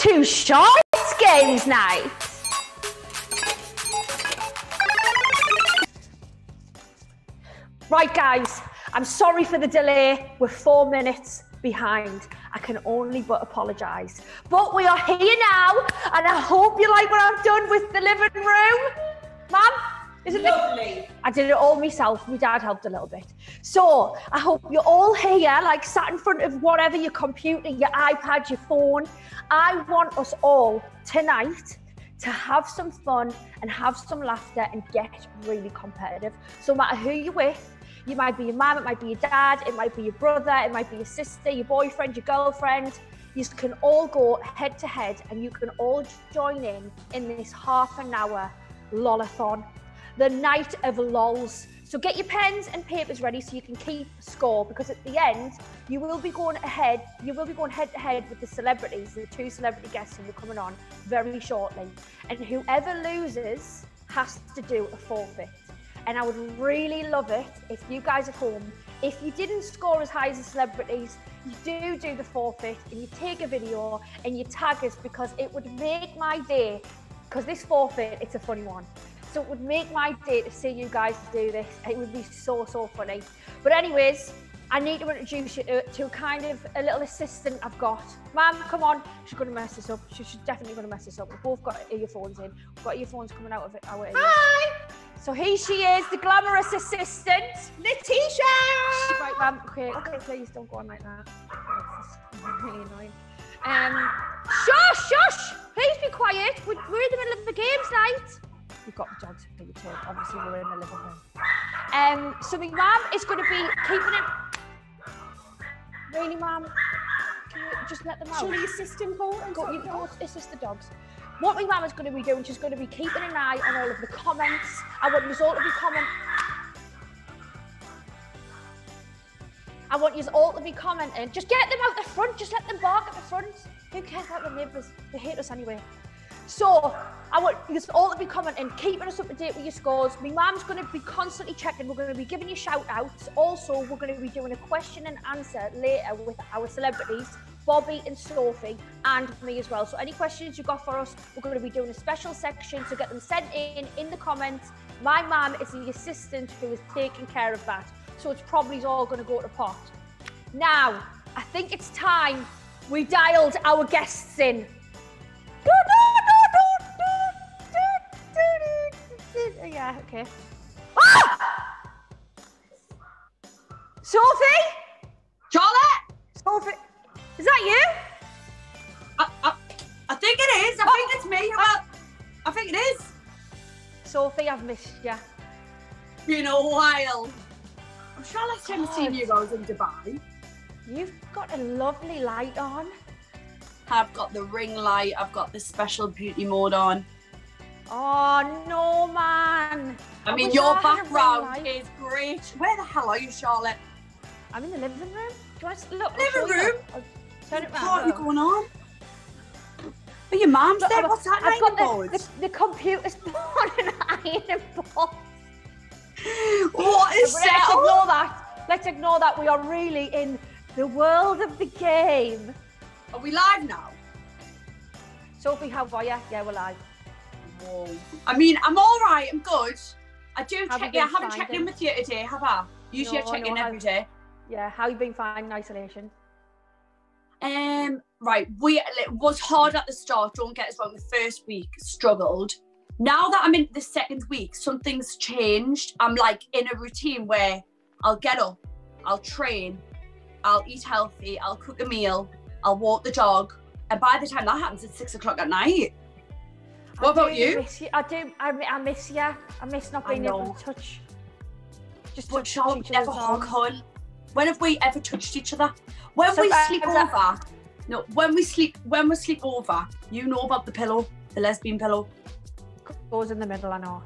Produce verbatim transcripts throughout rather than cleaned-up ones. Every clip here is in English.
two shorts games night. Right, guys, I'm sorry for the delay. We're four minutes behind. I can only but apologise. But we are here now, and I hope you like what I've done with the living room. Mum, isn't it lovely? I did it all myself. My dad helped a little bit. So I hope you're all here, like sat in front of whatever, your computer, your iPad, your phone. I want us all tonight to have some fun and have some laughter and get really competitive. So no matter who you're with, you might be your mum, it might be your dad, it might be your brother, it might be your sister, your boyfriend, your girlfriend. You can all go head to head and you can all join in in this half an hour lolathon, the night of lols. So get your pens and papers ready so you can keep score, because at the end, you will be going ahead, you will be going head to head with the celebrities, the two celebrity guests who are coming on very shortly. And whoever loses has to do a forfeit. And I would really love it if you guys at home, if you didn't score as high as the celebrities, you do do the forfeit and you take a video and you tag us, because it would make my day, because this forfeit, it's a funny one. So it would make my day to see you guys do this. It would be so, so funny. But anyways, I need to introduce you to, to kind of a little assistant I've got. Mum, come on. She's going to mess this up. She, she's definitely going to mess this up. We've both got earphones in. We've got earphones coming out of it. Our ears. Hi. So here she is, the glamorous assistant, Leticia. Right, Mum. Okay, okay, please don't go on like that. It's really annoying. Um, shush, shush. Please be quiet. We're, we're in the middle of the games night. We've got the dogs to return. Obviously, we're in the living room. Um, so my mum is going to be keeping it. Really, mum? Can you just let them out? Surely assistant board and go, you, go assist the dogs. What my mum is going to be doing, she's going to be keeping an eye on all of the comments. I want you all to be comment. I want you all to be commenting. Just get them out the front. Just let them bark at the front. Who cares about the neighbours? They hate us anyway. So, I want you all to be commenting, keeping us up to date with your scores. My mum's going to be constantly checking. We're going to be giving you shout-outs. Also, we're going to be doing a question and answer later with our celebrities, Bobby and Sophie, and me as well. So, any questions you've got for us, we're going to be doing a special section. So, get them sent in, in the comments. My mum is the assistant who is taking care of that. So, it's probably all going to go to pot. Now, I think it's time we dialed our guests in. Yeah, okay. Ah! Sophie? Charlotte? Sophie? Is that you? I, I, I think it is. I oh. think it's me. I, I think it is. Sophie, I've missed you. Been a while. I'm sure last time I seen you guys in Dubai. You've got a lovely light on. I've got the ring light. I've got the special beauty mode on. Oh, no, man. I mean, your background is great. Where the hell are you, Charlotte? I'm in the living room. Do you want to look? Living room? Turn it around. What's going on? Are your mum's there? What's that ironing board? The, the computer's on an ironing board. What is that? Let's ignore that. Let's ignore that. We are really in the world of the game. Are we live now? Sophie, how are you? Yeah, we're live. Whoa. I mean, I'm all right, I'm good. I do have check, yeah, I haven't checked in with you today, have I? Usually no, I check no, in every I've, day. Yeah, how you been finding isolation? Um, right, we, it was hard at the start, don't get us wrong, the first week, struggled. Now that I'm in the second week, something's changed. I'm like in a routine where I'll get up, I'll train, I'll eat healthy, I'll cook a meal, I'll walk the dog. And by the time that happens, it's six o'clock at night. What about you? you? I do. I, I miss you. I miss not being able to touch. Just but touch Charlotte, each never hug on. When have we ever touched each other? When so we sleep over, that... no. When we sleep, when we sleep over, you know about the pillow, the lesbian pillow. Goes in the middle, I know.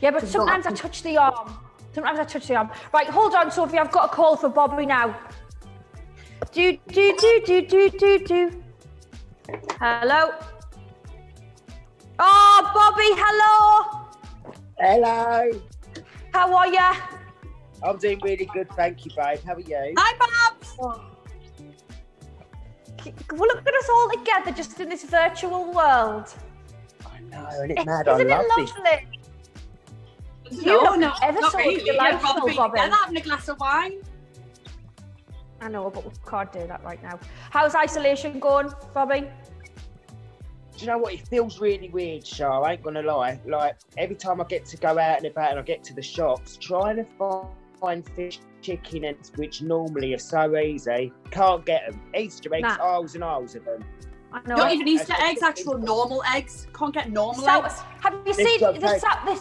Yeah, but sometimes I touch the arm. Sometimes I touch the arm. Right, hold on, Sophie. I've got a call for Bobby now. Do do do do do do do. Hello. Oh, Bobby, hello. Hello. How are you? I'm doing really good, thank you, babe. How are you? Hi, Bob. Oh. Well, look at us all together, just in this virtual world. I know, isn't it mad? Isn't I love it lovely? This. You no, no, ever not really. Your life I'd rather be together having a glass of wine. I know, but we can't do that right now. How's isolation going, Bobby? Do you know what? It feels really weird, Shah. I ain't gonna lie. Like, every time I get to go out and about and I get to the shops, trying to find find fish, chicken, and which normally are so easy, can't get them. Easter eggs, nah. Aisles and aisles of them. I know. Not even Easter eggs, actual normal eggs. Can't get normal sour. Eggs. Have you this seen the sour,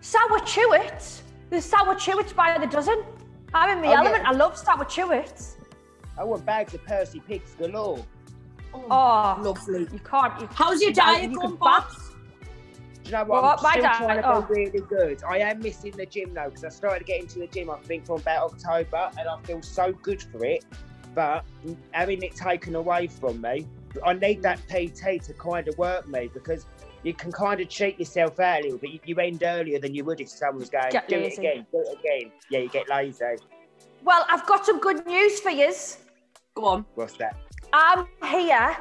sour chewits? The sour chewits by the dozen. I'm in the oh, element. Yeah. I love sour chewits. I want bags of Percy Pigs galore. Oh, oh lovely. You can't. You, How's your diet going, Bobs? Do you know what, well, I'm still dad, trying to oh. be really good. I am missing the gym though, because I started getting to the gym, I think, from about October, and I feel so good for it, but having it taken away from me, I need that P T to kind of work me, because you can kind of cheat yourself out a little bit. You, you end earlier than you would if someone's going, get do lazy. it again, do it again. Yeah, you get lazy. Well, I've got some good news for you. Go on. What's that? I'm here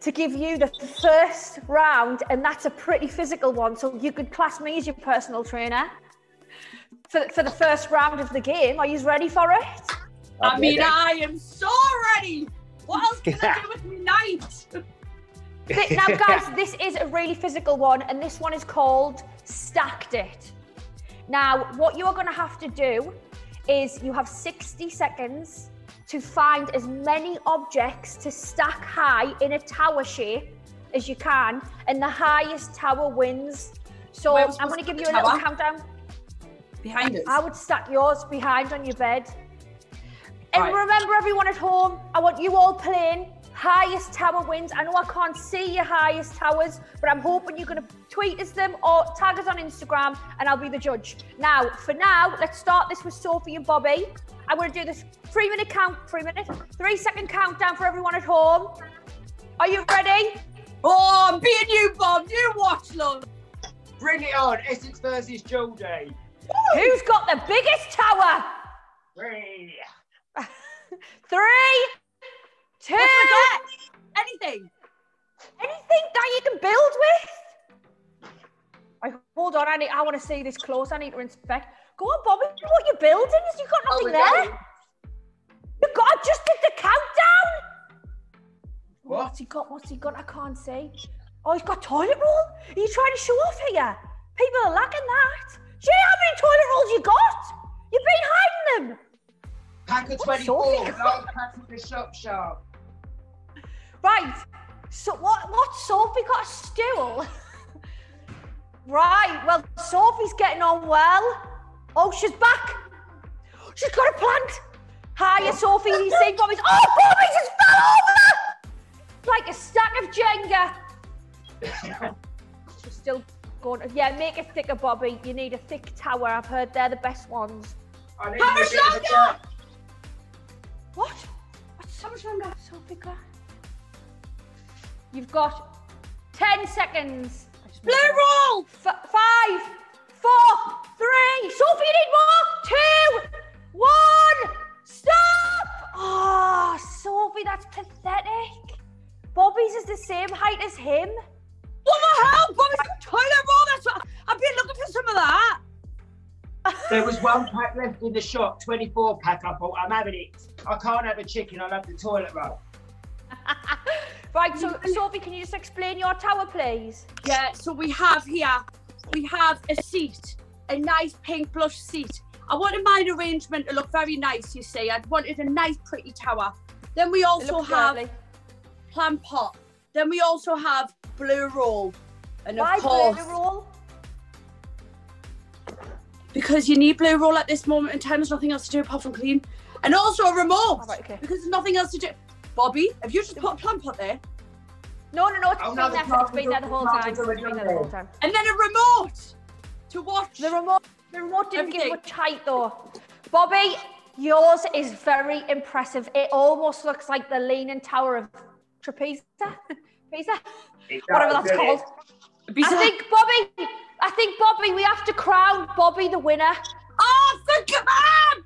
to give you the first round, and that's a pretty physical one, so you could class me as your personal trainer for, for the first round of the game. Are you ready for it? I'm I mean, ready. I am so ready. What else can I do with me night? Now, guys, this is a really physical one, and this one is called Stacked It. Now, what you are going to have to do is you have sixty seconds to find as many objects to stack high in a tower shape as you can, and the highest tower wins. So I'm gonna give you a tower? little countdown. Behind us. I would stack yours behind on your bed. And right. remember, everyone at home, I want you all playing highest tower wins. I know I can't see your highest towers, but I'm hoping you're gonna tweet us them or tag us on Instagram, and I'll be the judge. Now, for now, let's start this with Sophie and Bobby. I'm going to do this three minute count, three minute, three second countdown for everyone at home. Are you ready? Oh, I'm being you, Bob. You watch, love. Bring it on. Essex versus Geordie. Who's got the biggest tower? Three. Three, two. Anything. Anything that you can build with? I, hold on. I, need, I want to see this close. I need to inspect. Go on, Bobby, what you're building is you've got nothing oh, there. You've got, I just did the countdown. What? What's he got, what's he got, I can't see. Oh, he's got toilet roll. Are you trying to show off here? People are lacking that. Do you know how many toilet rolls you got? You've been hiding them. Pack of twenty-four, not pack of the shop shop. Right, so what, what's Sophie got, a stool? Right, well, Sophie's getting on well. Oh, she's back. She's got a plant. Hiya, Sophie. You see Bobby's. Oh, Bobby just fell over! Like a stack of Jenga. She's still going. To... Yeah, make it thicker, Bobby. You need a thick tower. I've heard they're the best ones. How much longer? What? What's so much longer, Sophie? Got? You've got ten seconds. Blue roll! F five, four, three, Sophie, you need more, two, one, stop! Oh, Sophie, that's pathetic. Bobby's is the same height as him. What the hell? Bobby's got toilet roll, that's what, I've been looking for some of that. There was one pack left in the shop, twenty-four pack, I thought, I'm having it. I can't have a chicken, I'll have the toilet roll. Right, so Sophie, can you just explain your tower, please? Yeah, so we have here, we have a seat. A nice pink plush seat. I wanted my arrangement to look very nice, you see. I wanted a nice pretty tower. Then we also have lovely. Plant pot. Then we also have blue roll. And Why of course, blue roll? Because you need blue roll at this moment in time. There's nothing else to do apart from clean. And also a remote. Oh, right, okay. Because there's nothing else to do. Bobby, have you just put a plant pot there? No, no, no. It's, oh, been, no, there. it's been there the whole time. It's been there the whole time. And then a remote. To watch. The remote, the remote didn't Everything. give much height though. Bobby, yours is very impressive. It almost looks like the leaning tower of Trapeza, Trapeza? whatever that's it. called. Bizarre. I think Bobby, I think Bobby, we have to crown Bobby the winner. Oh, thank you, man!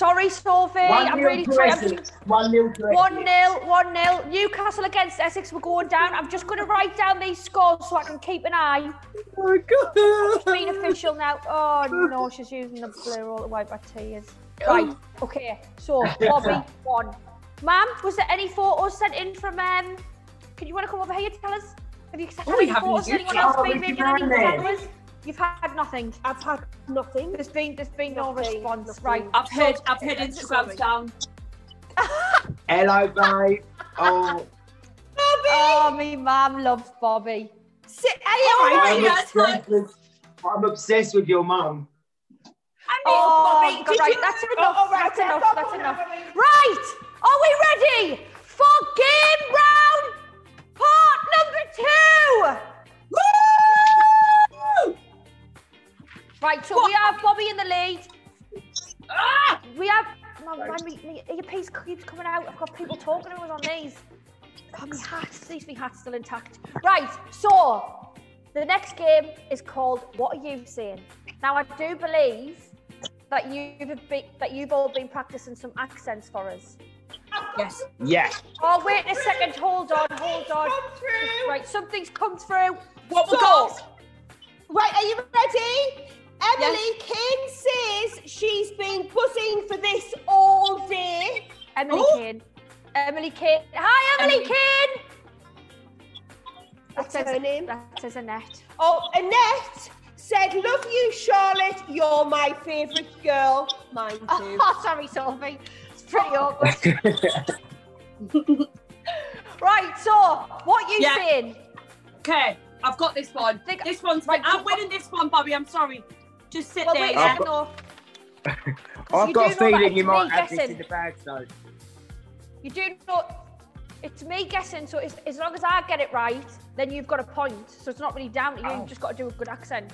Sorry, Sophie. I'm really sorry. I'm just, one nil. One nil. One nil. Newcastle against Essex. We're going down. I'm just going to write down these scores so I can keep an eye. Oh my God! It's been official now. Oh no, she's using the blue roll to wipe her tears. Right. Okay. So Bobby won. Ma'am, was there any photos sent in from? Um, can you want to come over here to tell us? Have you had oh, any photos? Anyone else oh, been making any photos? You've had nothing. I've had nothing. There's been there's been nothing, no response. Nothing. Right. I've heard I've heard Instagram's down. Hello, babe. Oh. Bobby. Oh, me mum loves Bobby. Sit. I'm, obsessed I'm obsessed with your mum. I mean, oh, Bobby. God, right. You... That's enough. Oh, right. That's enough. That's oh, enough. Right. right. Are we ready for game round part number two? Woo! Right, so what? We have Bobby in the lead. Ah! We have. My, my, my, my earpiece keeps coming out. I've got people talking to us on these. God, my hat. At least my hat's still intact. Right, so the next game is called What Are You Saying? Now, I do believe that you've been, that you've all been practicing some accents for us. Yes. Yes. Oh, wait a second. Hold on. Hold on. Right, something's come through. What we got? Right, are you ready? Emily yes. King says she's been buzzing for this all day. Emily oh. King. Emily King. Hi, Emily, Emily. King. That's, That's her, her name. That says Annette. Oh, Annette said, love you, Charlotte. You're my favourite girl. Mine too. Oh, sorry, Sophie. It's pretty awkward. Right, so what are you yeah. saying? Okay. I've got this one. This one's right, I'm winning this one, Bobby. I'm sorry. Just sit well, there. Wait, I've yeah. got, I've got a feeling you might have this in the bag, though. You do not. It's me guessing, so it's, as long as I get it right, then you've got a point. So it's not really down to you. Oh. You've just got to do a good accent.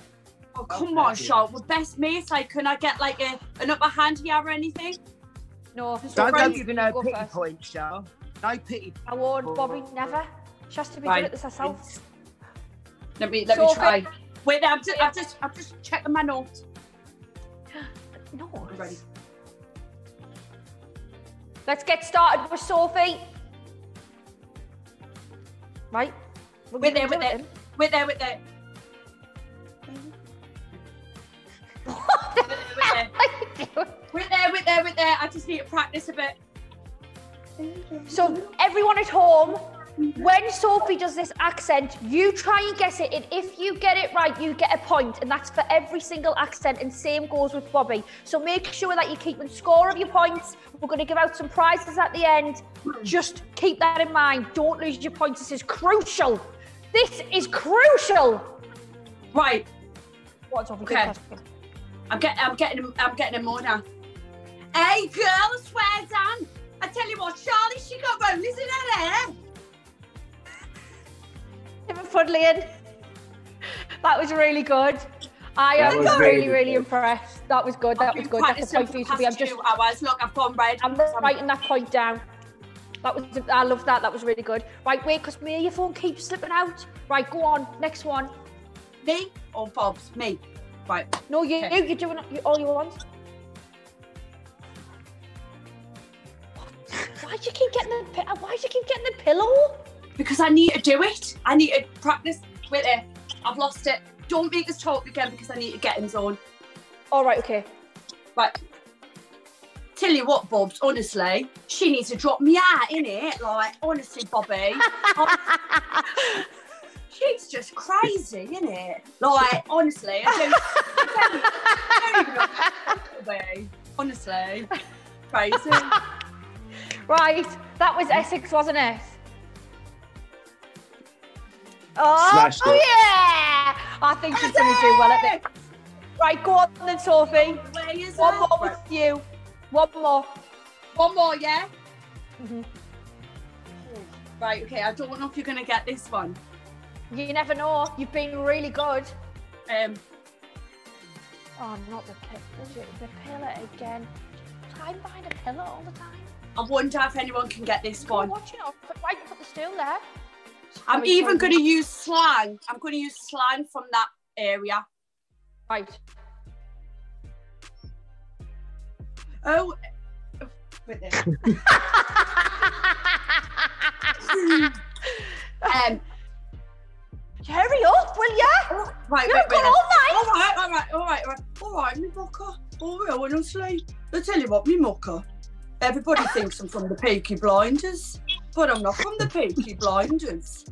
Oh, come oh, on, Charlotte. We're best mates. Like, can I get like a, an upper hand here or anything? No. Don't no, give me no pity first. point, Charlotte. No pity. I warned Bobby never. She has to be right. good at this herself. It's Let me let so me try. Good. Wait, I'm just I'm just I'm just checking my notes. Notes. Ready. Let's get started with Sophie. Right. We're, we're there, we're there. We're there, we're there. We're there, we're there, we're there. I just need to practice a bit. So everyone at home. When Sophie does this accent, you try and guess it, and if you get it right, you get a point, and that's for every single accent, and same goes with Bobby. So make sure that you keep score of your points. We're going to give out some prizes at the end. Just keep that in mind. Don't lose your points. This is crucial. This is crucial. Right. What's up? Okay. I'm getting, I'm getting, I'm getting him more now. Hey, girl, swear down. I tell you what, Charlie, she got roses in her hair. That was really good. I am really, really, really impressed. That was good. That was good. That's a point for you to be. I'm just. Look, I've gone red. I'm just writing that point down. That was. I love that. That was really good. Right, wait, because me, your phone keeps slipping out. Right, go on. Next one. Me or Bob's? Me. Right. No, you. Okay. You're doing all you want. Why do you keep getting the? Why do you keep getting the pillow? Because I need to do it. I need to practice with it. I've lost it. Don't make this talk again because I need to get in zone. All right, okay. Right. Tell you what, Bobs, honestly, she needs to drop me out, innit? Like, honestly, Bobby. She's just crazy, innit? Like, honestly. I don't, I don't even know honestly. Crazy. Right, that was Essex, wasn't it? Oh, oh yeah! I think she's going to do well at this. Right, go on then, Sophie. One more with you. One more. One more, yeah? Mm-hmm. Right, okay, I don't know if you're going to get this one. You never know. You've been really good. Um. Oh, not the pillow. The pillow again. I find a pillow all the time. I wonder if anyone can get this one. Why do you put the stool there? I'm Sorry, even going to use slang. I'm going to use slang from that area. Right. Oh, with it. um, hurry up, will ya? Oh, right, You've got all night. All right, all right, all right, all right. All right, me mucker. All real, honestly. I tell you what, me mucker. Everybody thinks I'm from the Peaky Blinders, but I'm not from the Peaky Blinders.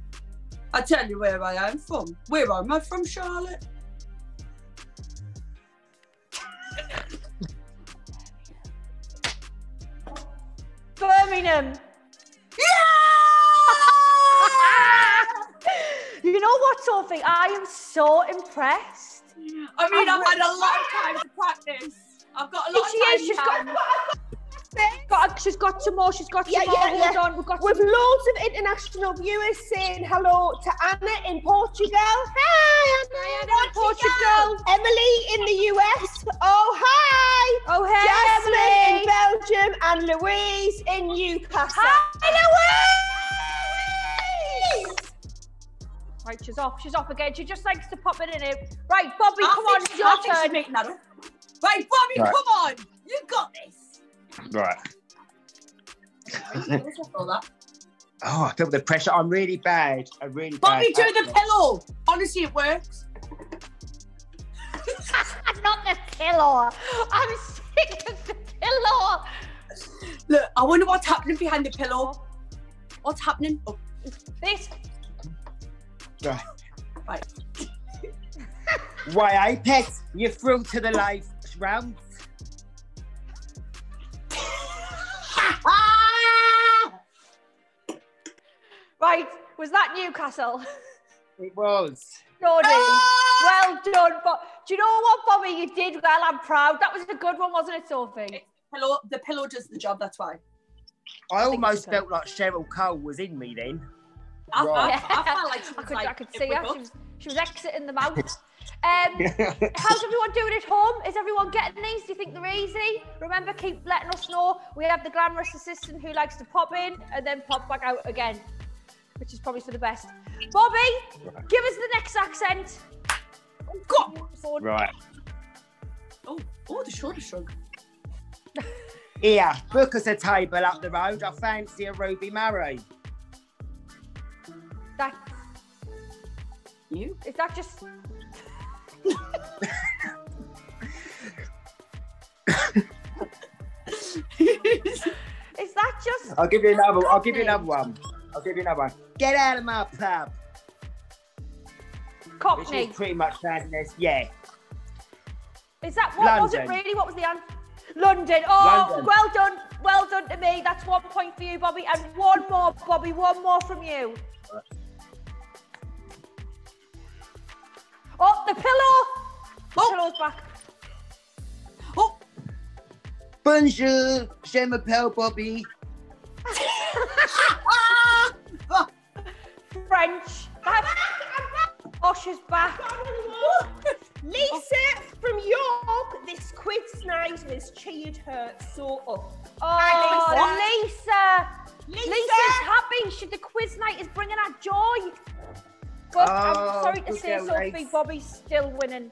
I tell you where I am from. Where am I from, Charlotte? Birmingham. Yeah! You know what, Sophie? I am so impressed. I mean, I've, I've had a long time to practice. I've got a lot she of time. Is, she's, got, she's got some more. She's got some yeah, more. Yeah, Hold yeah. on. We've got With some... loads of international viewers saying hello to Anna in Portugal. Hi, Anna in Portugal. Portugal. Emily in the U S. Oh, hi. Oh, hey, Jasmine in Belgium and Louise in Newcastle. Hi, Louise. Right, she's off. She's off again. She just likes to pop it in it. Right, Bobby, I come on. Your turn. Right, Bobby, right. come on. You got this. Right. Oh, I feel the pressure. I'm really bad. I'm really Bobby, bad. Bobby, do the pillow. Honestly, it works. Not the pillow. I'm sick of the pillow. Look, I wonder what's happening behind the pillow. What's happening? Oh. This. Right. Right. Why, Apex, you're through to the live round. Ah! Right, was that Newcastle? It was. Jordan, ah! Well done. But do you know what, Bobby? You did well. I'm proud. That was a good one, wasn't it, Sophie? It, pillow, the pillow does the job, that's why. I, I almost felt like Cheryl Cole was in me then. I, right. I, I, I felt like she was I could, like, I could see her. She was, she was exiting the mouth. Um, how's everyone doing at home? Is everyone getting these? Do you think they're easy? Remember, keep letting us know. We have the glamorous assistant who likes to pop in and then pop back out again, which is probably for the best. Bobby, right. give us the next accent. Oh, God. Right. Oh, oh, the shoulder shrug. Yeah, book us a table up the road. I fancy a Ruby Murray. That you? Is that just? Is that just? I'll give you another. One. I'll give you another one. I'll give you another one. Get out of my pub. Cockney. Which is pretty much madness. Yeah. Is that what London. Was it really? What was the answer? London. Oh, London. Well done. Well done to me. That's one point for you, Bobby, and one more, Bobby. One more from you. Oh, the pillow! The oh. pillow's back. Oh! Bonjour, je m'appelle Bobby. French. Oh, she's back. Lisa from York, this quiz night has cheered her so up. Oh, Lisa! Lisa! Lisa's happy. She, the quiz night is bringing her joy. But oh, I'm sorry to say, Sophie, race. Bobby's still winning.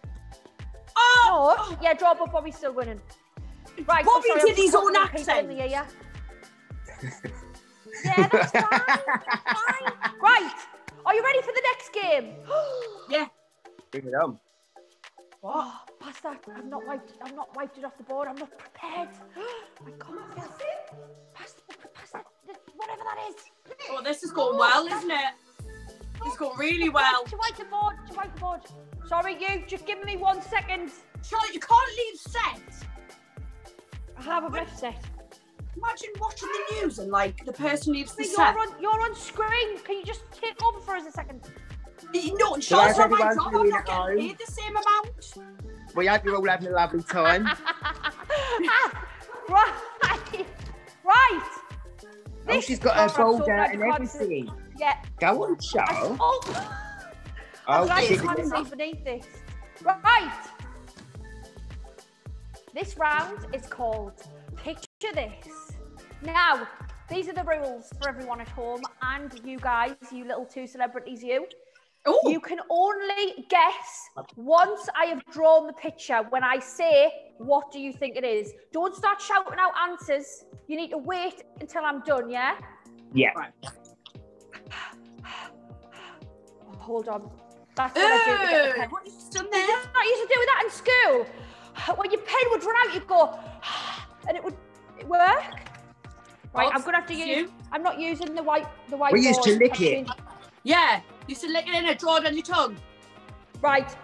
Oh! No, yeah, draw, but Bobby's still winning. Right, Bobby so sorry, did I'm his own accent. The air, yeah. Yeah, that's fine. Fine. Right, are you ready for the next game? Yeah. Bring it on. Oh, pass that. I've not wiped. I've not wiped it off the board. I'm not prepared. I can't pass it. Pass it. Whatever that is. Oh, this is going well, isn't it? It's going really well. To wipe the board, to wipe the board. Sorry, you, just give me one second. Charlotte, you can't leave set. I have a breath set. Imagine watching the news and, like, the person leaves the you're set. On, you're on screen. Can you just take over for us a second? No, Charlotte, I'm not getting paid the same amount. Well, I hope you're all having a lovely time. Right. Right. This oh, she's got her ball down and everything. Yeah. Go on, Charles. Oh, oh I can't see beneath this. Right. This round is called Picture This. Now, these are the rules for everyone at home and you guys, you little two celebrities, you. Ooh. You can only guess once I have drawn the picture when I say, what do you think it is? Don't start shouting out answers. You need to wait until I'm done, yeah? Yeah. Right. Hold on. That's what Ooh, I do to get the pen. What you done there? You know, I used to do that in school. When your pen would run out, you'd go, and it would it work. Right, What's I'm going to have to use, you? I'm not using the white the white. We used to lick it. Yeah, you used to lick it in a draw it on your tongue. Right.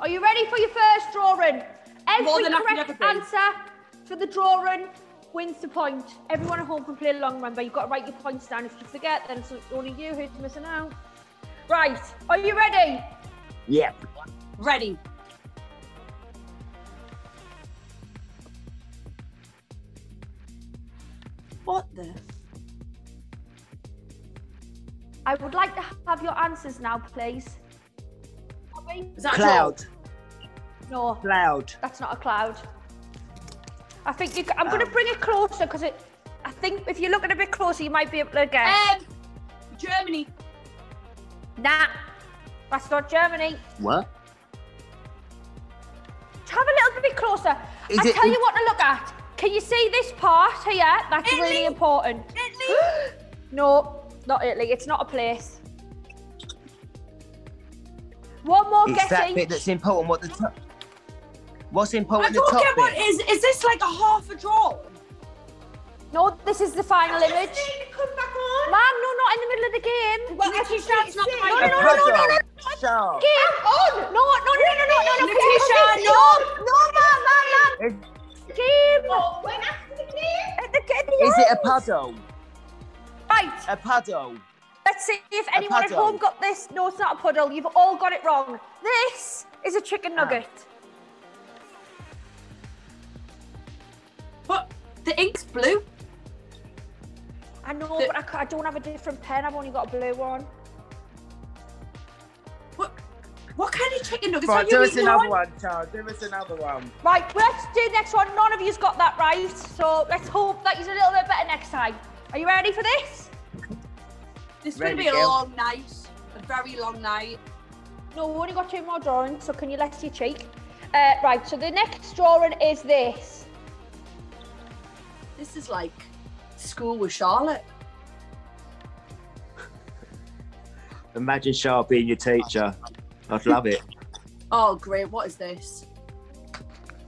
Are you ready for your first drawing? Every correct answer for the drawing wins the point. Everyone at home can play along, remember. You've got to write your points down. If you forget, then it's only you who's missing out. Right, are you ready? Yep. Ready. What the? I would like to have your answers now, please. Is that cloud? No. Cloud. That's not a cloud. I think you, I'm going to bring it closer because it. I think if you look at it a bit closer, you might be able to guess. Um, Germany. Nah, that's not Germany. What? Have a little bit closer. Is I'll it, tell you what to look at. Can you see this part here? That's Italy. Really important. Italy? No, not Italy. It's not a place. One more guessing. It's that bit that's important. What the What's important? I'm talking about is is this like a half a draw? No, this is the final image. I just need to come back on. Man, no, not in the middle of the game. Well, Leticia, it's not the final image. No, no, no, no, no, no. Game on. No, no, no, no, no, no. Leticia, no, no, man, man, man. Game. We're after the game. At the game. Is it a puddle? Right. A puddle. Let's see if anyone at home got this. No, it's not a puddle. You've all got it wrong. This is a chicken nugget. But the ink's blue. I know, the... but I, I don't have a different pen. I've only got a blue one. What? What kind of chicken nuggets right, are you eating? Do us another one, child. Do us another one. Right, let's do the next one. None of you's got that right, so let's hope that you're a little bit better next time. Are you ready for this? This is going to be a long night, a very long night. No, we've only got two more drawings, so can you let your cheek? Uh, right, so the next drawing is this. This is like School with Charlotte. Imagine Charlotte being your teacher. I'd love it. Oh, great. What is this?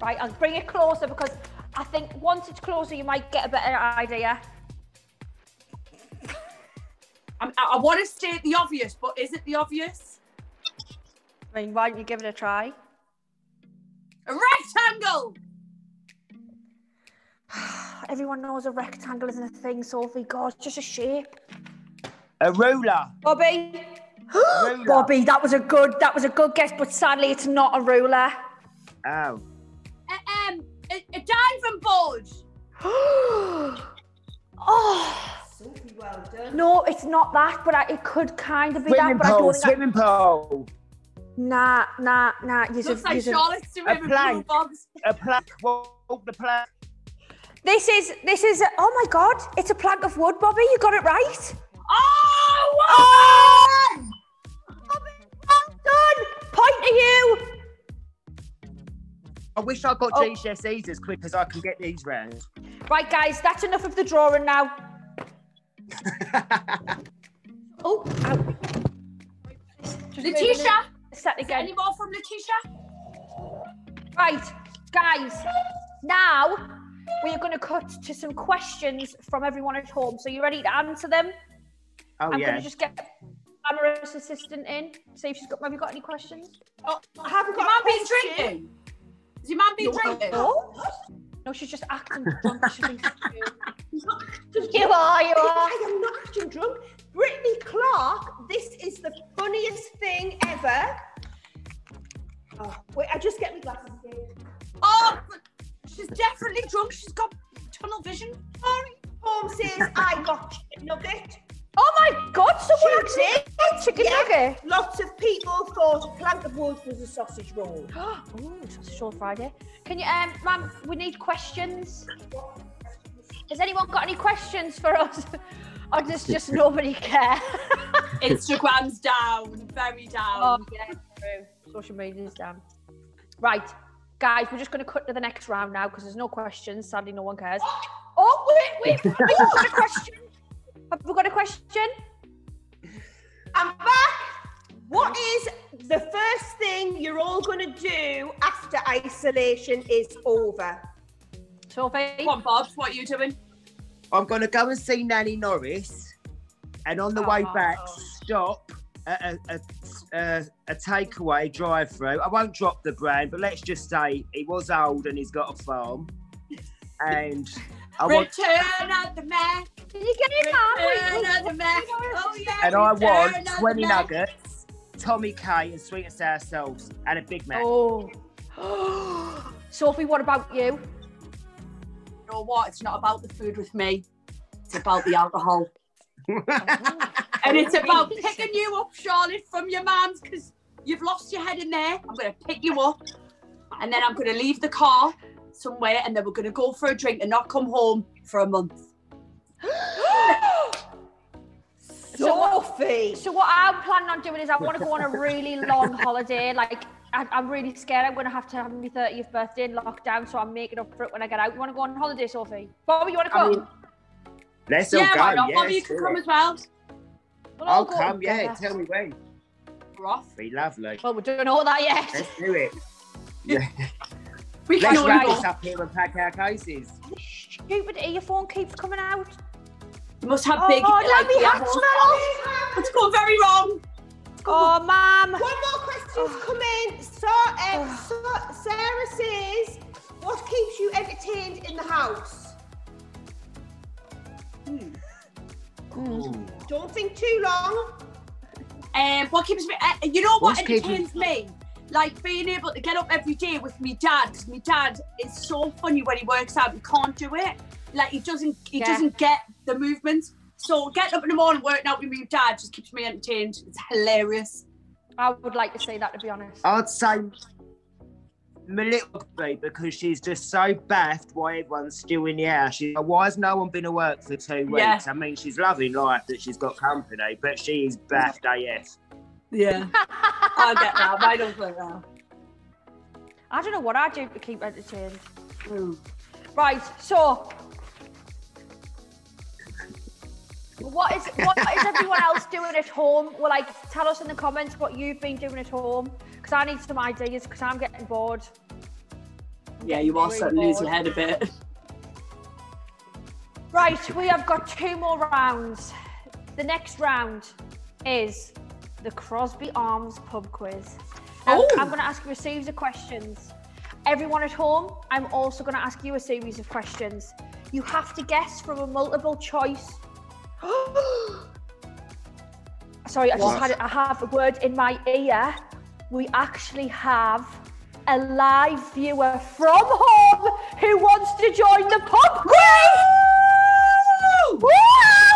Right, I'll bring it closer because I think once it's closer, you might get a better idea. I want to state the obvious, but is it the obvious? I mean, why don't you give it a try? A rectangle! Everyone knows a rectangle isn't a thing, Sophie. God, it's just a shape. A ruler. Bobby. A ruler. Bobby, that was a good, that was a good guess, but sadly, it's not a ruler. Oh. A, um, a, a diving board. Oh. Well done. No, it's not that, but I, it could kind of be swimming that. Pool, but I don't swimming that... pool. Nah, nah, nah. Looks a, like Charlotte's swimming pool, Bob's. A plank. Walk the plank. This is this is. A, oh my God! It's a plank of wood, Bobby. You got it right. Oh! Wow. Oh! Bobby, well done. Point to you. I wish I got oh. G C S Es as quick as I can get these round. Right, guys, that's enough of the drawing now. oh, ow. Leticia, set again. Any more from Leticia? Right, guys. Now we are going to cut to some questions from everyone at home. So you ready to answer them? Oh I'm yeah. I'm going to just get Amara's assistant in. See if she's got. Have you got any questions? Oh, I haven't got. Your mum been drinking? Is your mum been no, drinking? No. No, she's just acting drunk. She thinks she's not acting drunk. You are, you are. I am not acting drunk. Brittany Clark, this is the funniest thing ever. Oh, wait, I just get my glasses again. Oh, she's definitely drunk. She's got tunnel vision. Sorry. Home says, I got chicken nugget. Oh my God, someone actually ate chicken yeah. nugget. Lots of people thought a plank of wood was a sausage roll. Oh, sausage roll Friday. Can you, um, ma'am, we need questions. Has anyone got any questions for us? Or does just nobody care? Instagram's down, very down. Oh, yeah, true. Social media's down. Right, guys, we're just going to cut to the next round now because there's no questions. Sadly, no one cares. Oh, wait, wait. Have we got a question? Have we got a question? I'm back. What is the first thing you're all going to do after isolation is over? Sophie? Come on, Bob, what are you doing? I'm going to go and see Nanny Norris, and on the oh. way back, stop at a, a, a, a takeaway drive-through. I won't drop the brand, but let's just say he was old and he's got a farm. And I Return want... of the Mac. Did you get him Return out? of the Mac. Oh, yeah. And I Return want twenty nuggets, Tommy K, and sweet and sour sauce, and a Big Mac. Oh, Sophie, what about you? Or what? It's not about the food with me. It's about the alcohol. And it's about picking you up, Charlotte, from your mum's, because you've lost your head in there. I'm going to pick you up, and then I'm going to leave the car somewhere, and then we're going to go for a drink and not come home for a month. Sophie! So, so what I'm planning on doing is I want to go on a really long holiday, like... I'm really scared I'm going to have to have my thirtieth birthday in lockdown, so I'm making up for it when I get out. You want to go on holiday, Sophie? Bobby, you want to come? I mean, let's yeah, all go, why not? Yes, Bobby, you can come it. as well. We'll I'll come, go yeah. Tell me when. We're off. Be lovely. Well, we're doing all that, yes. Let's do it. Yeah. we let's can all race up here and pack our cases. This stupid earphone keeps coming out. You must have oh, big... Oh, let me have smell. It's gone very wrong. Oh, ma'am. One more question's oh. come in. So, um, oh. so, Sarah says, what keeps you entertained in the house? Mm. Mm. Don't think too long. Um, what keeps me, uh, you know what What's entertains me? Like being able to get up every day with me dad, because my dad is so funny when he works out, he can't do it. Like he doesn't, he yeah. doesn't get the movements. So getting up in the morning, working out with me and dad just keeps me entertained. It's hilarious. I would like to say that, to be honest. I'd say my little baby, because she's just so baffed why everyone's still in the house. She's like, why has no one been to work for two weeks? Yeah. I mean, she's loving life that she's got company, but she is baffed A F. Yeah. I get that. I don't think that. I don't know what I do to keep entertained. Mm. Right, so... What is what is everyone else doing at home? Well, like, tell us in the comments what you've been doing at home, because I need some ideas, because I'm getting bored. I'm yeah, getting you are really starting to lose your head a bit. Right, we have got two more rounds. The next round is the Crosby Arms pub quiz. Now, I'm going to ask you a series of questions. Everyone at home, I'm also going to ask you a series of questions. You have to guess from a multiple choice. Sorry, I what? just had I have a word in my ear. We actually have a live viewer from home who wants to join the pub quiz. Woo!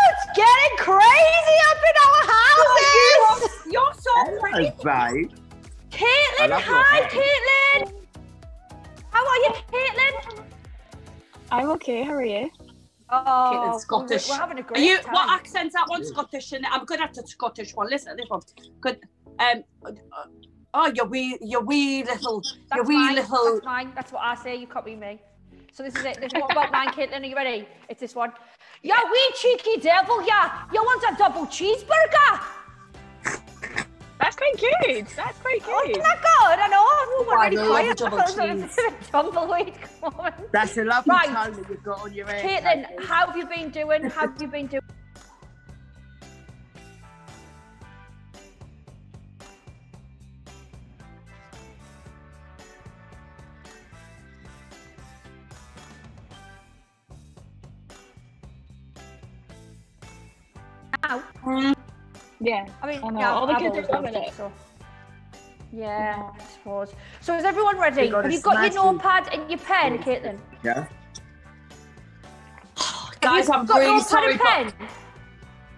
It's getting crazy up in our houses. Oh, you are, you're so pretty, babe. Caitlin, hi, Caitlin. How are you, Caitlin? I'm okay. How are you? Oh, okay, Scottish. We're, we're having a great Are you, time. What accent's that one? Scottish, and I'm good at the Scottish one. Listen to this one. Good. Um. Oh, your wee, your wee little, that's your wee mine. little. That's mine. That's what I say. You copy me. So this is it. This is what about mine, Caitlin. Are you ready? It's this one. You yeah. wee cheeky devil, yeah. You want a double cheeseburger? That's quite good. That's quite good. Oh, isn't that good? I know. Oh, we're I really know, quiet. Double cheese. Tumbleweed. Come on. That's a lovely right. tone that you've got on your head. Caitlin, how have you been doing? How have you been doing? Ow. Yeah, I mean, oh, no. yeah, all the kids are loving it. So. Yeah, I suppose. So is everyone ready? Have you got your notepad and your pen, Caitlin? Yeah. Oh, guys, I'm really sorry, but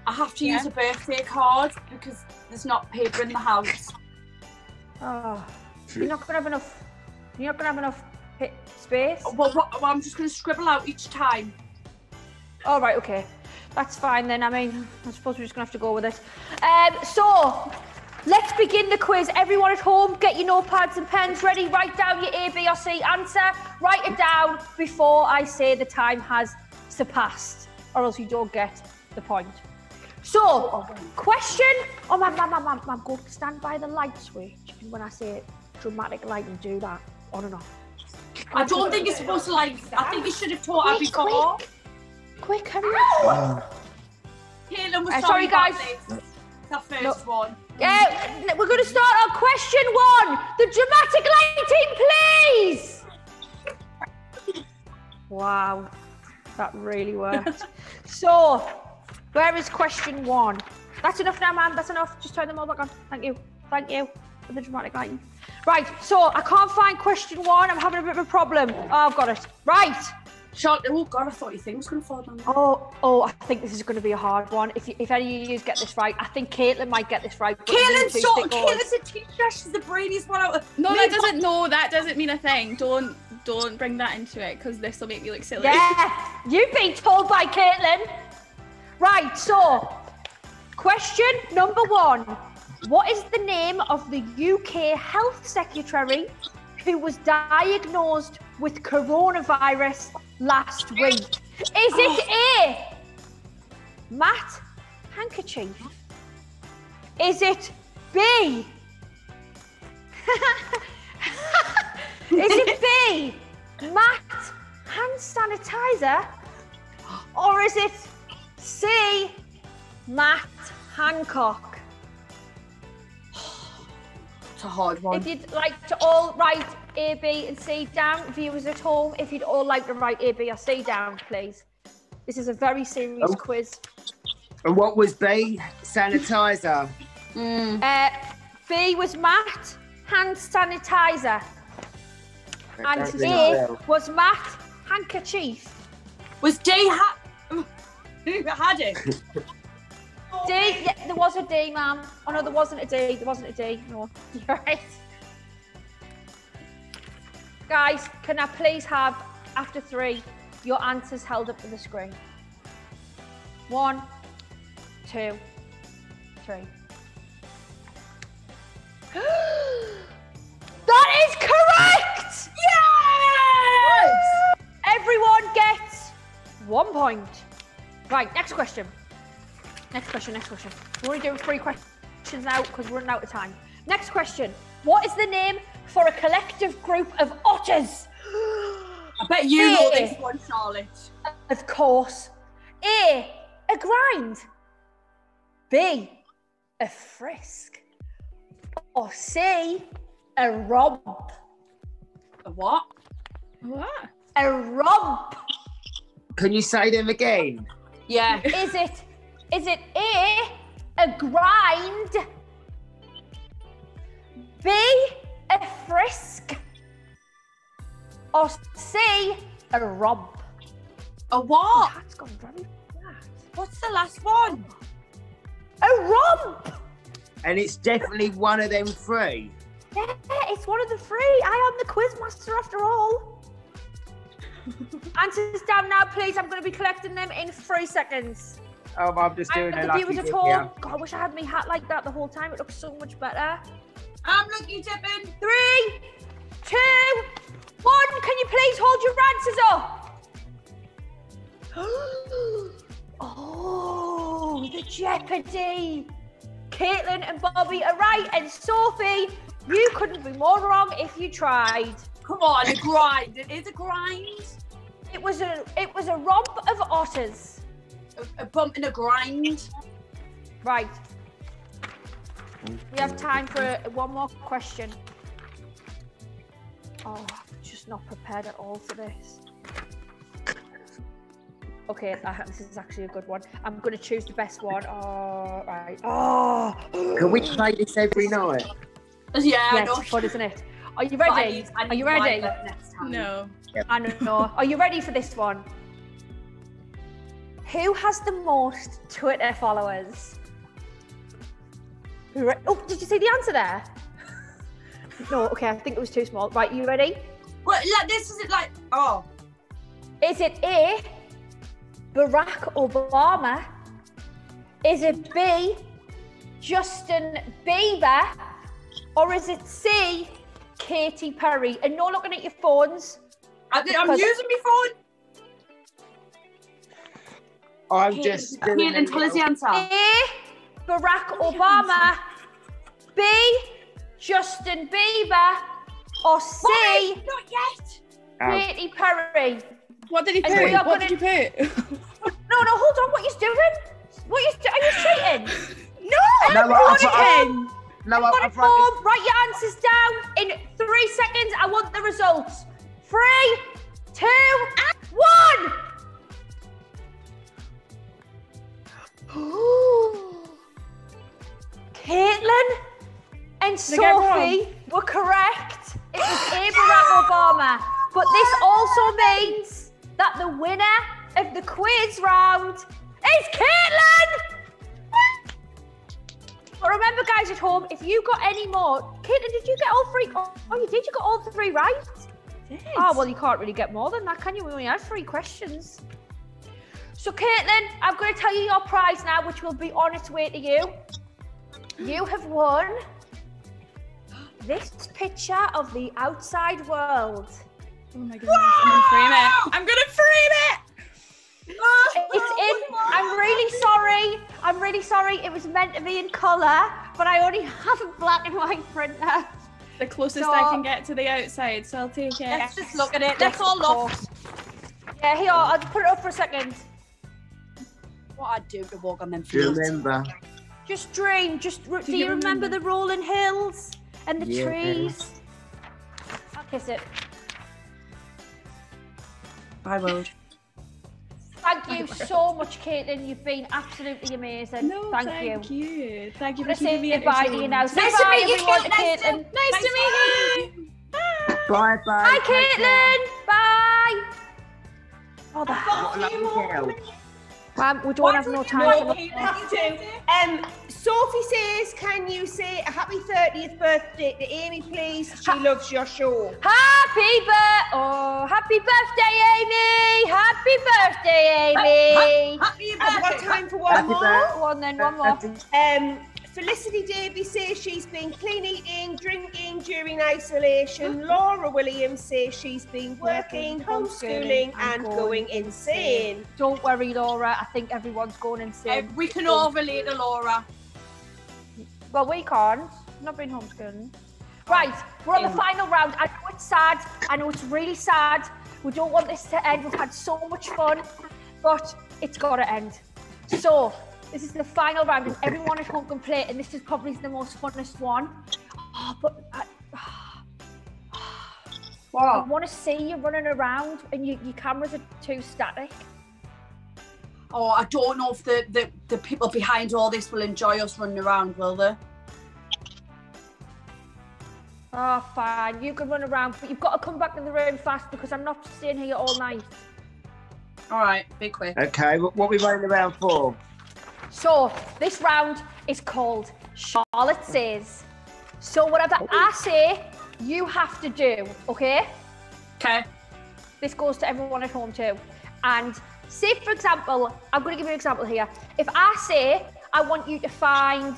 I have to yeah. use a birthday card because there's not paper in the house. Oh, you're not gonna have enough. You're not gonna have enough space. Well, well, well I'm just gonna scribble out each time. All right, okay. That's fine then. I mean, I suppose we're just gonna have to go with it. Um, so, let's begin the quiz. Everyone at home, get your notepads and pens ready. Write down your A, B or C answer. Write it down before I say the time has surpassed, or else you don't get the point. So, question... Oh, ma'am, ma'am, ma'am, ma'am, ma'am, go stand by the light switch. When I say dramatic lighting, do that. On and off. I don't think it's supposed to, like... I think you should have taught her before. Quick, hurry up. Caitlin was uh, sorry, guys. It's our first Look. one. Yeah, uh, we're going to start on question one. The dramatic lighting, please! Wow, that really worked. So, where is question one? That's enough now, man. That's enough. Just turn them all back on. Thank you. Thank you for the dramatic lighting. Right, so I can't find question one. I'm having a bit of a problem. Oh, I've got it. Right. Shot. Oh, God, I thought your thing was going to fall down there. Oh, oh, I think this is going to be a hard one. If you, if any of you get this right, I think Caitlin might get this right. Caitlin's so, Caitlin's a teacher. She's the brainiest one out of... No, that doesn't, no, that doesn't mean a thing. Don't, don't bring that into it, because this will make me look silly. Yeah, you've been told by Caitlin. Right, so, question number one. What is the name of the U K Health Secretary who was diagnosed with coronavirus last week? Is it A, Matt Handkerchief? Is it B? Is it B, Matt Hand Sanitizer? Or is it C, Matt Hancock? It's a hard one. If you'd like to all write A, B and C down, viewers at home, if you'd all like to write A, B or C down, please. This is a very serious oh. quiz. And what was B? Sanitizer. mm. uh, B was Matt Hand Sanitizer. And A well. was Matt Handkerchief. Was D ha who had it? D, yeah, there was a D, ma'am. Oh no, there wasn't a D. There wasn't a D. No, you're right. Guys, can I please have, after three, your answers held up to the screen? One, two, three. That is correct! Yes! Everyone gets one point. Right, next question. Next question, next question. We're only doing three questions now because we're running out of time. Next question. What is the name for a collective group of otters? I bet you know this one, Charlotte. Of course. A, a grind. B, a frisk. Or C, a romp. A what? What? A romp. Can you say them again? Yeah. Is it... Is it A, a grind, B, a frisk, or C, a romp? A what? That's gone very fast. What's the last one? A romp! And it's definitely one of them three. Yeah, it's one of the three. I am the quiz master after all. Answers down now, please. I'm going to be collecting them in three seconds. Oh, I'm just doing it. The viewers at home. God, I wish I had my hat like that the whole time. It looks so much better. I'm lucky dipping. Three, two, one. Can you please hold your answers up? Oh, the jeopardy. Caitlin and Bobby are right, and Sophie, you couldn't be more wrong if you tried. Come on, a grind. It is a grind. It was a. It was a romp of otters. A bump and a grind. Right. We have time for one more question. Oh, I'm just not prepared at all for this. Okay, I, this is actually a good one. I'm going to choose the best one. Oh, right. Oh. Can we play this every night? Yeah, I know. It's fun, isn't it? Are you ready? I need, I need Are you ready? Next time. No. Yep. I don't know. Are you ready for this one? Who has the most Twitter followers? Oh, did you see the answer there? No, okay, I think it was too small. Right, you ready? Well, like, this isn't like, oh. Is it A, Barack Obama is it B, Justin Bieber, or is it C, Katy Perry? And no looking at your phones. I did, I'm using my phone. I'm Katie, just doing and tell us the answer. A, Barack Obama, B, Justin Bieber, or C, Bobby, not yet, Katy Perry. What did he put? What gonna... did you put? No, no, hold on. What are you doing? What are you doing? Are you cheating? No! No, I'm No, I'm form. Write your answers down in three seconds. I want the results. Three, two, and one! Ooh. Caitlin and Sophie were correct. It was Barack Obama. But this also means that the winner of the quiz round is Caitlin! But remember, guys at home, if you got any more... Caitlin, did you get all three? Oh, you did. You got all three right. I did. Oh, well, you can't really get more than that, can you? We only had three questions. So, Caitlin, I'm going to tell you your prize now, which will be on its way to you. You have won this picture of the outside world. Oh my goodness, I'm gonna frame it. I'm gonna frame it! It's in, I'm really sorry. I'm really sorry. It was meant to be in colour, but I only have a black and white printer. The closest so, I can get to the outside, so I'll take it. Let's just look at it. That's all off. Yeah, here, I'll just put it up for a second. What I'd do to walk on them fields. Do you remember? Just dream. Just do, do you, you remember, remember the rolling hills and the yeah. trees? I'll kiss it. I would. Thank you so much, Caitlin. You've been absolutely amazing. No, thank, thank you. you. Thank you. I'm for giving me a goodbye to you now. Nice say to meet you, Caitlin. Nice, to, nice Thanks, to meet you. Bye, bye. Bye, Caitlin. Bye. Oh, the hell. Um, we don't what have no time for Um, Sophie says, can you say a happy thirtieth birthday to Amy, please? She ha loves your show. Happy birthday, oh, happy birthday, Amy. Happy birthday, Amy. Ha ha happy birthday. I've got time for one happy more. Birth. One then, one more. Um, Felicity Davies says she's been clean eating, drinking during isolation. Laura Williams says she's been working, homeschooling, and going insane. Don't worry, Laura. I think everyone's going insane. Uh, we can all relate to Laura. Well, we can't. Not been homeschooling. Right, we're on the final round. I know it's sad. I know it's really sad. We don't want this to end. We've had so much fun, but it's got to end. So, this is the final round, and everyone at home can play it, and this is probably the most funnest one. Oh, but I, oh, wow. I want to see you running around, and you, your cameras are too static. Oh, I don't know if the, the, the people behind all this will enjoy us running around, will they? Oh, fine. You can run around, but you've got to come back in the room fast, because I'm not staying here all night. All right, be quick. Okay, what are we running around for? So, this round is called Charlotte Says. So, whatever oh. I say, you have to do, okay? Okay. This goes to everyone at home too. And say, for example, I'm going to give you an example here. If I say, I want you to find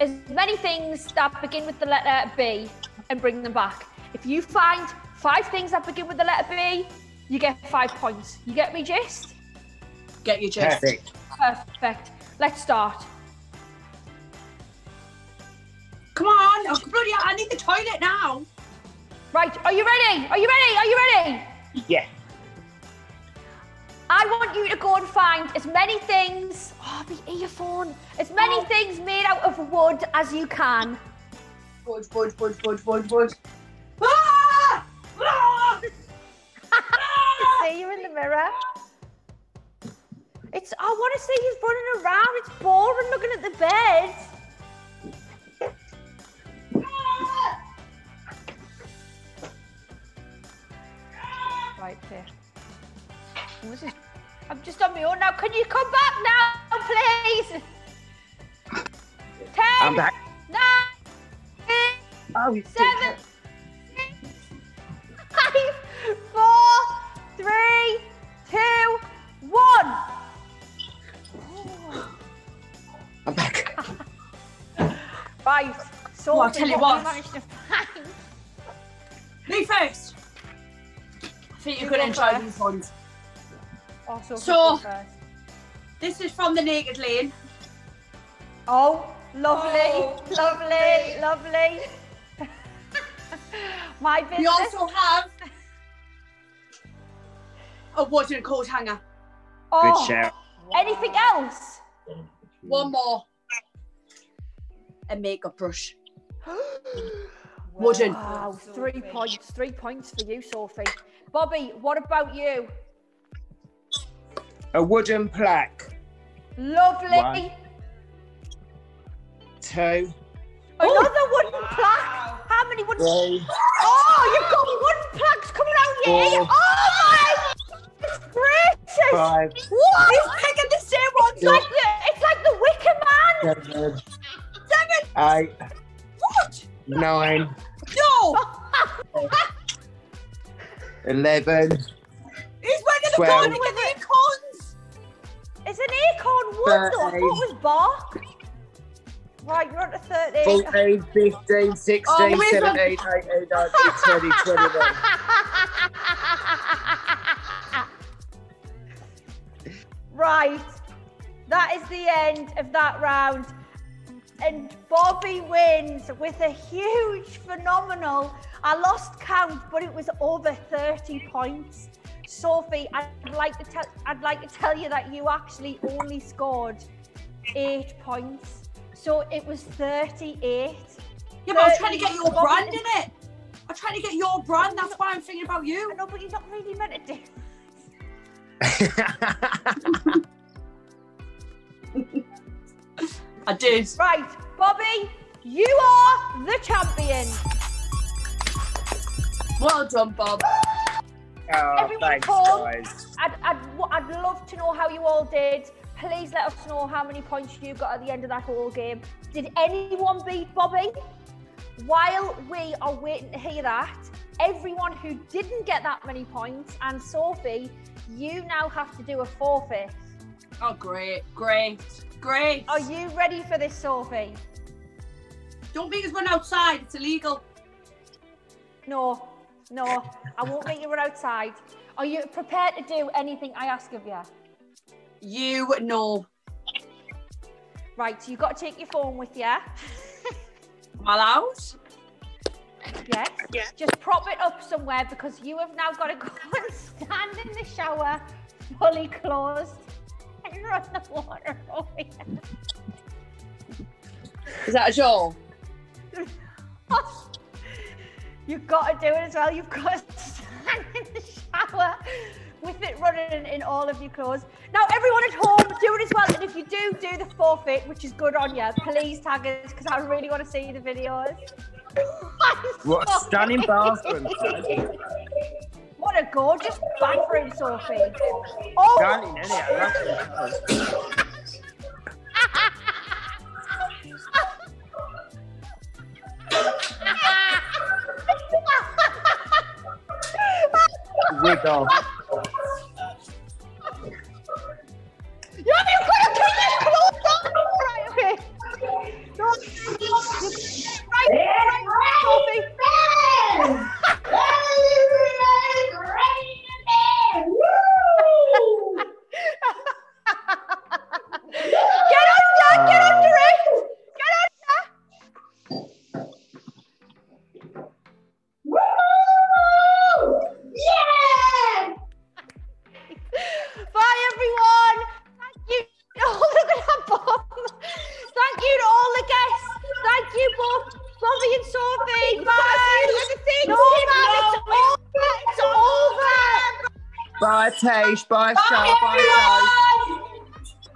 as many things that begin with the letter B and bring them back. If you find five things that begin with the letter B, you get five points. You get me, gist? Get your gist. Perfect. Perfect. Let's start. Come on! Oh, bloody hell, I need the toilet now. Right. Are you ready? Are you ready? Are you ready? Yeah. I want you to go and find as many things. Oh, the earphone. As many oh. things made out of wood as you can. Wood, wood, wood, wood, wood, wood. Ah! Ah! See you in the mirror. It's, I want to say he's running around. It's boring looking at the bed. Right there. Oh, this is, I'm just on my own now. Can you come back now, please? Ten. I'm back. Nine. Eight, oh, seven. Six, five. Four. Three. Two. Right, so well, I'll tell you what. Me first. I think you're you going to enjoy first. these ones. Oh, so, so this is from the Naked Lane. Oh, lovely, oh, lovely, lovely. My business. We also have a wood and coat hanger. Oh, good shout. Anything else? One more. A makeup brush. Wooden. Wow, three points, three points for you, Sophie. Bobby, what about you? A wooden plaque. Lovely. One. Two. Another Ooh. wooden wow. plaque. How many wooden? Three. Oh, you've got wooden plaques coming out of your ear. Oh my gracious! Five. What? He's picking the same one. It's like the, it's like the Wicker Man. Seven. Seven. Eight. What? Nine. No. Eleven. He's wearing the corner with acorns. It's an acorn wood. Though. I thought it was bark. Right, you're on to thirty. fourteen, fifteen, sixteen, oh, seventeen, eighteen, nineteen, twenty, twenty-one. Right, that is the end of that round. And Bobby wins with a huge, phenomenal, I lost count, but it was over thirty points. Sophie, I'd like to tell, I'd like to tell you that you actually only scored eight points. So it was thirty-eight. Yeah, but I was trying to get your brand in it. I'm trying to get your brand. That's why I'm thinking about you. No, but you're not really meant to do that. I did. Right, Bobby, you are the champion. Well done, Bob. Oh, everyone thanks, call. guys. I'd, I'd, I'd love to know how you all did. Please let us know how many points you got at the end of that whole game. Did anyone beat Bobby? While we are waiting to hear that, everyone who didn't get that many points, and Sophie, you now have to do a forfeit. Oh, great, great, great. Are you ready for this, Sophie? Don't make us run outside, it's illegal. No, no, I won't make you run outside. Are you prepared to do anything I ask of you? You know. Right, so you've got to take your phone with you. Am I allowed? Yes. Yeah. Just prop it up somewhere because you have now got to go and stand in the shower, fully closed, and run the water over you. Is that a joke? You've got to do it as well. You've got to stand in the shower with it running in all of your clothes. Now, everyone at home, do it as well. And if you do do the forfeit, which is good on you, please tag us because I really want to see the videos. What a stunning bathroom. What a gorgeous bathroom, Sophie. Oh, darling, isn't it? I love it. Wiggle. You haven't got to put your clothes on! Right, okay. Right, right, right, Sophie. Get under, get under it! Get under! Woo! Yeah! Bye, everyone! Oh, look at that bomb! Thank you to all the guests. Thank you, Bob, Bobby, and Sophie. Bye. It's over. It's over. Bye, Tash. Bye, Star. Bye, everyone.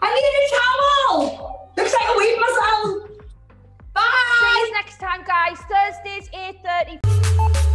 I need a towel. Looks like I weed myself. Bye. See you next time, guys. Thursdays, eight thirty.